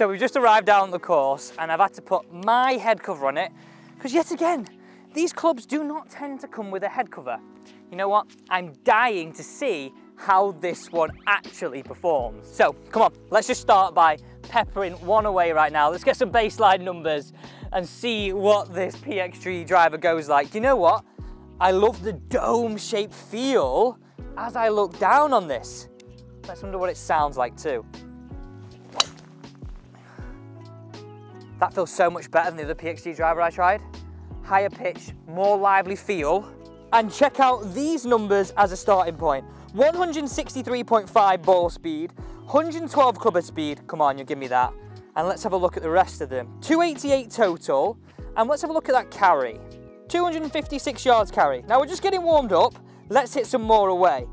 So we've just arrived down on the course and I've had to put my head cover on it because yet again, these clubs do not tend to come with a head cover. You know what? I'm dying to see how this one actually performs. So come on, let's just start by peppering one away right now. Let's get some baseline numbers and see what this PXG driver goes like. You know what? I love the dome-shaped feel as I look down on this. Let's wonder what it sounds like too. That feels so much better than the other PXG driver I tried. Higher pitch, more lively feel. And check out these numbers as a starting point. 163.5 ball speed, 112 clubber speed, come on, you give me that. And let's have a look at the rest of them. 288 total, and let's have a look at that carry. 256 yards carry. Now we're just getting warmed up, let's hit some more away.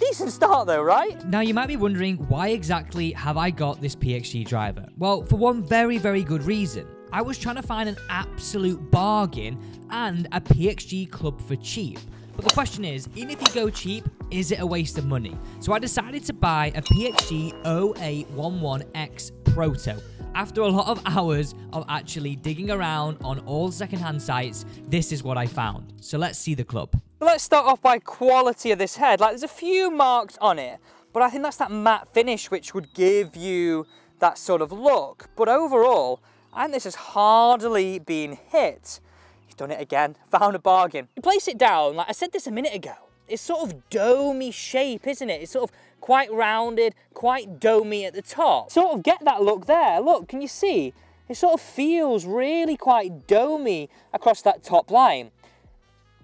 Decent start though, right? Now you might be wondering, why exactly have I got this PXG driver? Well, for one very, very good reason. I was trying to find an absolute bargain and a PXG club for cheap. But the question is, even if you go cheap, is it a waste of money? So I decided to buy a PXG 0811X Proto. After a lot of hours of actually digging around on all secondhand sites, this is what I found. So let's see the club. Let's start off by quality of this head. Like, there's a few marks on it, but I think that's that matte finish which would give you that sort of look. But overall, I think this has hardly been hit. He's done it again, found a bargain. You place it down, like I said this a minute ago, it's sort of domey shape, isn't it? It's sort of quite rounded, quite domey at the top. Sort of get that look there. Look, can you see? It sort of feels really quite domey across that top line.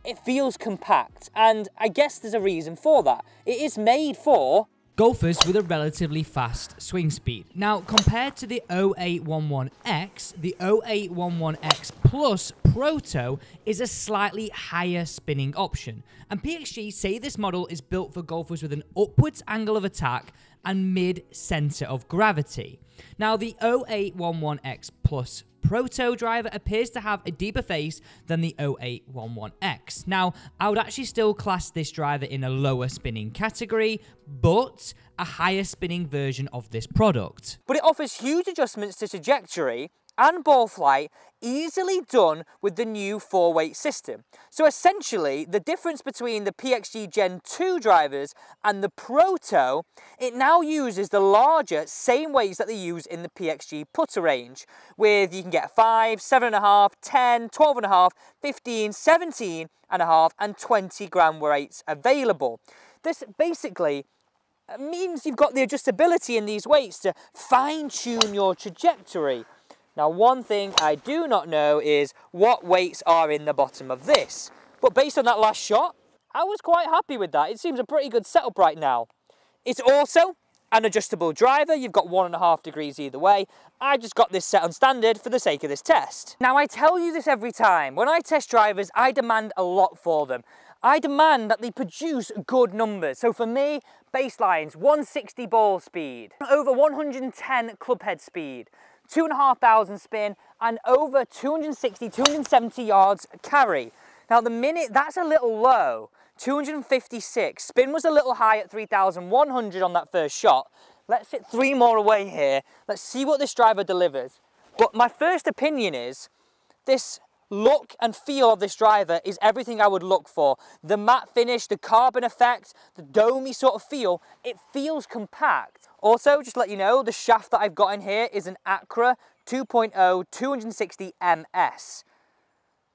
It feels compact, and I guess there's a reason for that. It is made for golfers with a relatively fast swing speed. Now, compared to the 0811X, the 0811X Plus Proto is a slightly higher spinning option. And PXG say this model is built for golfers with an upwards angle of attack and mid-center of gravity. Now, the 0811X Plus Proto driver appears to have a deeper face than the 0811X. Now, I would actually still class this driver in a lower spinning category, but a higher spinning version of this product. But it offers huge adjustments to trajectory and ball flight, easily done with the new 4-weight system. So essentially, the difference between the PXG Gen 2 drivers and the Proto, it now uses the larger, same weights that they use in the PXG putter range, with you can get 5, 7.5, 10, 12.5, 15, 17.5, and 20 gram weights available. This basically means you've got the adjustability in these weights to fine-tune your trajectory. Now, one thing I do not know is what weights are in the bottom of this. But based on that last shot, I was quite happy with that. It seems a pretty good setup right now. It's also an adjustable driver. You've got 1.5 degrees either way. I just got this set on standard for the sake of this test. Now, I tell you this every time. When I test drivers, I demand a lot for them. I demand that they produce good numbers. So for me, baselines, 160 ball speed, over 110 club head speed, 2,500 spin, and over 260, 270 yards carry. Now, the minute, that's a little low, 256. Spin was a little high at 3,100 on that first shot. Let's hit 3 more away here. Let's see what this driver delivers. But my first opinion is, this look and feel of this driver is everything I would look for. The matte finish, the carbon effect, the domey sort of feel, it feels compact. Also, just to let you know, the shaft that I've got in here is an Accra 2.0 260 MS.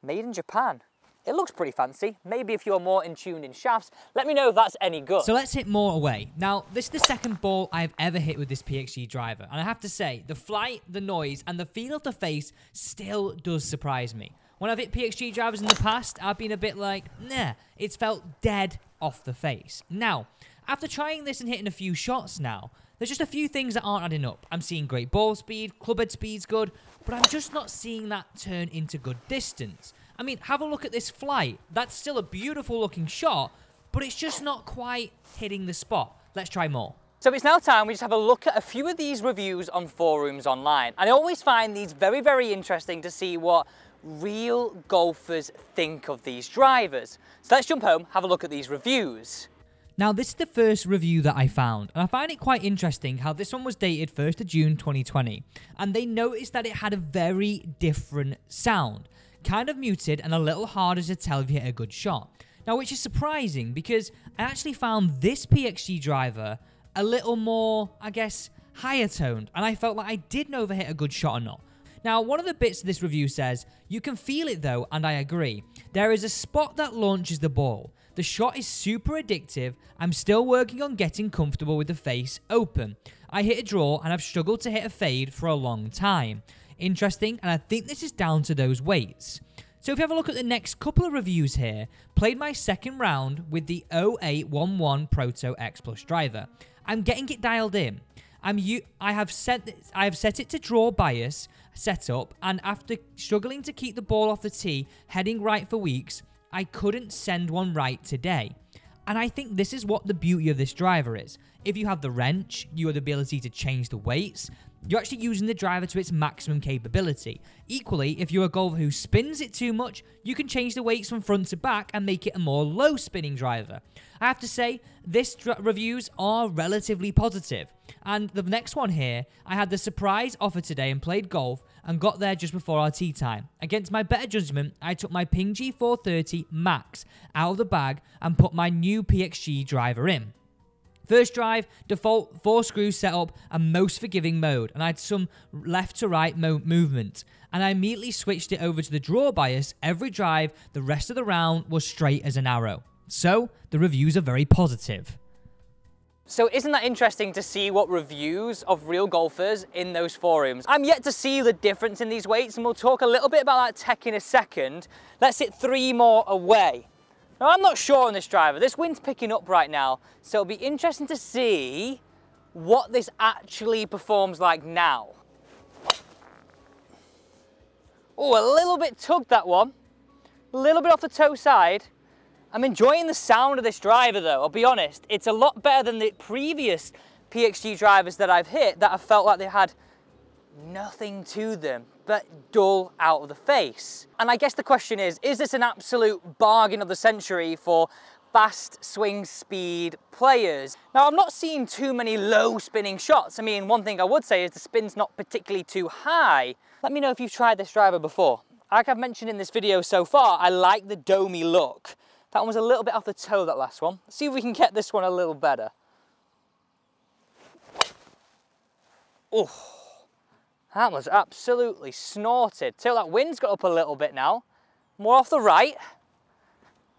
Made in Japan. It looks pretty fancy. Maybe if you're more in tune in shafts, let me know if that's any good. So let's hit more away. Now, this is the second ball I've ever hit with this PXG driver. And I have to say, the flight, the noise, and the feel of the face still does surprise me. When I've hit PXG drivers in the past, I've been a bit like, nah, it's felt dead off the face. Now, after trying this and hitting a few shots now, there's just a few things that aren't adding up. I'm seeing great ball speed, club head speed's good, but I'm just not seeing that turn into good distance. I mean, have a look at this flight. That's still a beautiful looking shot, but it's just not quite hitting the spot. Let's try more. So it's now time we just have a look at a few of these reviews on forums online. And I always find these very, very interesting to see what real golfers think of these drivers. So let's jump home, have a look at these reviews. Now, this is the first review that I found, and I find it quite interesting how this one was dated 1st of June 2020, and they noticed that it had a very different sound, kind of muted and a little harder to tell if you hit a good shot. Now, which is surprising because I actually found this PXG driver a little more, I guess, higher toned, and I felt like I did know if I hit a good shot or not. Now, one of the bits of this review says, you can feel it though, and I agree. There is a spot that launches the ball. The shot is super addictive. I'm still working on getting comfortable with the face open. I hit a draw and I've struggled to hit a fade for a long time. Interesting, and I think this is down to those weights. So if you have a look at the next couple of reviews here, played my second round with the 0811 Proto X Plus driver. I'm getting it dialed in. I have set it to draw bias setup, and after struggling to keep the ball off the tee, heading right for weeks, I couldn't send one right today. And I think this is what the beauty of this driver is. If you have the wrench, you have the ability to change the weights, you're actually using the driver to its maximum capability. Equally, if you're a golfer who spins it too much, you can change the weights from front to back and make it a more low-spinning driver. I have to say, these reviews are relatively positive. And the next one here, I had the surprise offer today and played golf and got there just before our tee time. Against my better judgment, I took my Ping G430 Max out of the bag and put my new PXG driver in. First drive, default 4-screw setup and most forgiving mode, and I had some left to right movement, and I immediately switched it over to the draw bias every drive. The rest of the round was straight as an arrow. So the reviews are very positive. So isn't that interesting to see what reviews of real golfers in those forums? I'm yet to see the difference in these weights, and we'll talk a little bit about that tech in a second. Let's hit 3 more away. Now, I'm not sure on this driver. This wind's picking up right now, so it'll be interesting to see what this actually performs like now. Oh, a little bit tugged that one. A little bit off the toe side. I'm enjoying the sound of this driver though, I'll be honest. It's a lot better than the previous PXG drivers that I've hit that I felt like they had nothing to them, but dull out of the face. And I guess the question is this an absolute bargain of the century for fast swing speed players? Now, I'm not seeing too many low spinning shots. I mean, one thing I would say is the spin's not particularly too high. Let me know if you've tried this driver before. Like I've mentioned in this video so far, I like the domey look. That one was a little bit off the toe, that last one. Let's see if we can get this one a little better. Oh. That was absolutely snorted. Till that wind's got up a little bit now. More off the right.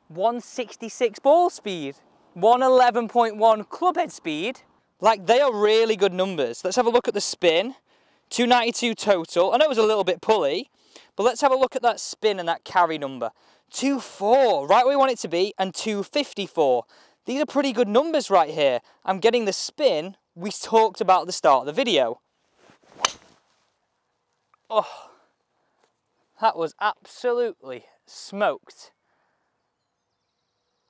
166 ball speed. 111.1 clubhead speed. Like, they are really good numbers. Let's have a look at the spin. 292 total. I know it was a little bit pulley, but let's have a look at that spin and that carry number. 24, right where we want it to be, and 254. These are pretty good numbers right here. I'm getting the spin we talked about at the start of the video. Oh, that was absolutely smoked.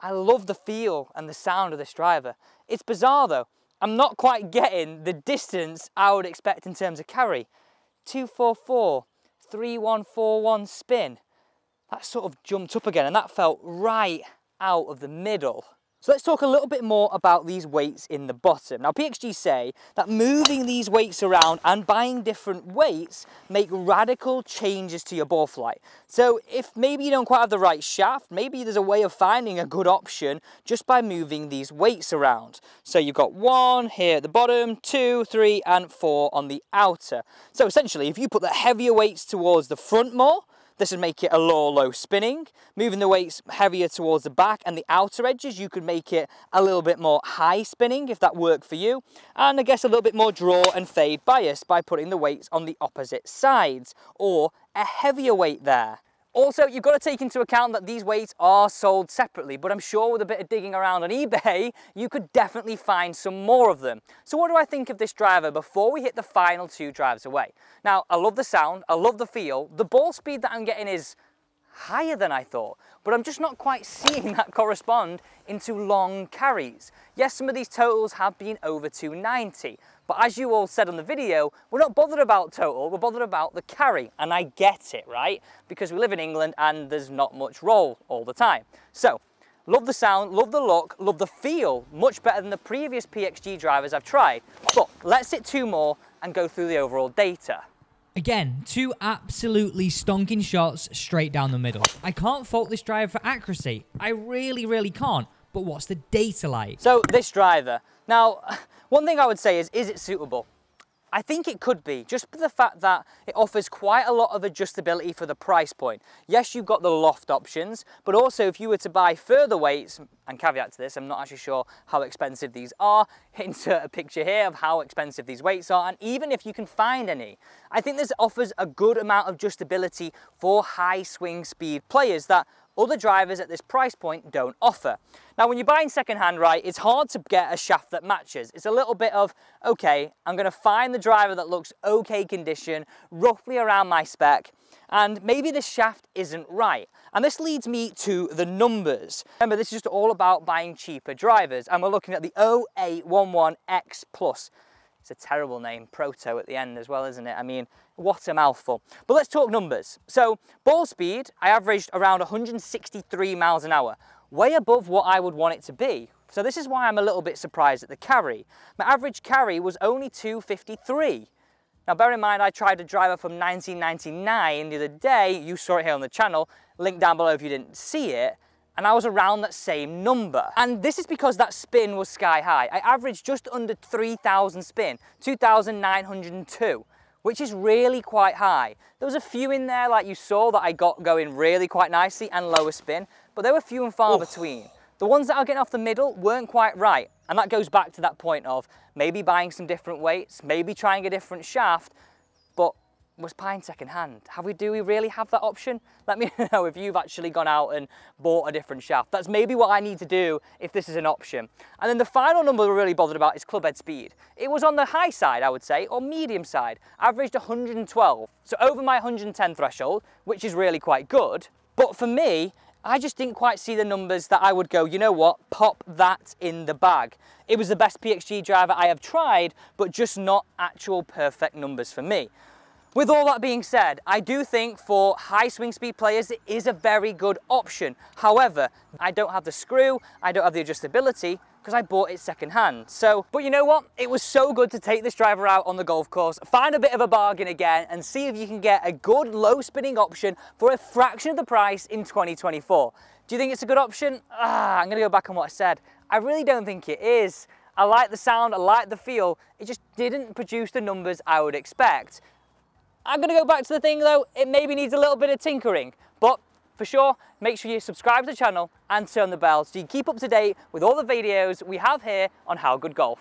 I love the feel and the sound of this driver. It's bizarre though. I'm not quite getting the distance I would expect in terms of carry. 244, 3141 spin. That sort of jumped up again, and that felt right out of the middle. So let's talk a little bit more about these weights in the bottom. Now, PXG say that moving these weights around and buying different weights make radical changes to your ball flight. So if maybe you don't quite have the right shaft, maybe there's a way of finding a good option just by moving these weights around. So you've got 1 here at the bottom, 2, 3, and 4 on the outer. So essentially, if you put the heavier weights towards the front more, this would make it a low spinning. Moving the weights heavier towards the back and the outer edges, you could make it a little bit more high spinning if that worked for you. And I guess a little bit more draw and fade bias by putting the weights on the opposite sides or a heavier weight there. Also, you've got to take into account that these weights are sold separately, but I'm sure with a bit of digging around on eBay, you could definitely find some more of them. So what do I think of this driver before we hit the final 2 drives away? Now, I love the sound, I love the feel. The ball speed that I'm getting is higher than I thought, but I'm just not quite seeing that correspond into long carries. Yes, some of these totals have been over 290, but as you all said on the video, we're not bothered about total, we're bothered about the carry, and I get it, right? Because we live in England and there's not much roll all the time. So Love the sound, love the look, love the feel, much better than the previous PXG drivers I've tried. But let's hit two more and go through the overall data. Again, two absolutely stonking shots straight down the middle. I can't fault this driver for accuracy. I really can't. But what's the data like? So this driver, now, one thing I would say is it suitable? I think it could be, just for the fact that it offers quite a lot of adjustability for the price point. Yes, you've got the loft options, but also if you were to buy further weights, and caveat to this, I'm not actually sure how expensive these are, insert a picture here of how expensive these weights are, and even if you can find any. I think this offers a good amount of adjustability for high swing speed players that other drivers at this price point don't offer. Now, when you're buying secondhand, right, it's hard to get a shaft that matches. It's a little bit of, okay, I'm gonna find the driver that looks okay condition, roughly around my spec, and maybe the shaft isn't right. And this leads me to the numbers. Remember, this is just all about buying cheaper drivers, and we're looking at the 0811X Plus. It's a terrible name, Proto at the end as well, isn't it? I mean, what a mouthful. But let's talk numbers. So ball speed, I averaged around 163 miles an hour, way above what I would want it to be. So this is why I'm a little bit surprised at the carry. My average carry was only 253. Now bear in mind, I tried a driver from 1999 the other day, you saw it here on the channel, link down below if you didn't see it. And I was around that same number. And this is because that spin was sky high. I averaged just under 3,000 spin, 2,902, which is really quite high. There was a few in there, like you saw, that I got going really quite nicely and lower spin, but they were few and far between. The ones that are getting off the middle weren't quite right. And that goes back to that point of maybe buying some different weights, maybe trying a different shaft, but was buying second hand. Do we really have that option? Let me know if you've actually gone out and bought a different shaft. That's maybe what I need to do if this is an option. And then the final number we're really bothered about is club head speed. It was on the high side, I would say, or medium side, averaged 112. So over my 110 threshold, which is really quite good. But for me, I just didn't quite see the numbers that I would go, you know what, pop that in the bag. It was the best PXG driver I have tried, but just not actual perfect numbers for me. With all that being said, I do think for high swing speed players, it is a very good option. However, I don't have the screw, I don't have the adjustability, because I bought it second hand. So, but you know what? It was so good to take this driver out on the golf course, find a bit of a bargain again, and see if you can get a good low spinning option for a fraction of the price in 2024. Do you think it's a good option? I'm gonna go back on what I said. I really don't think it is. I like the sound, I like the feel. It just didn't produce the numbers I would expect. I'm gonna go back to the thing though, it maybe needs a little bit of tinkering, but for sure, make sure you subscribe to the channel and turn the bell so you keep up to date with all the videos we have here on How Good Golf.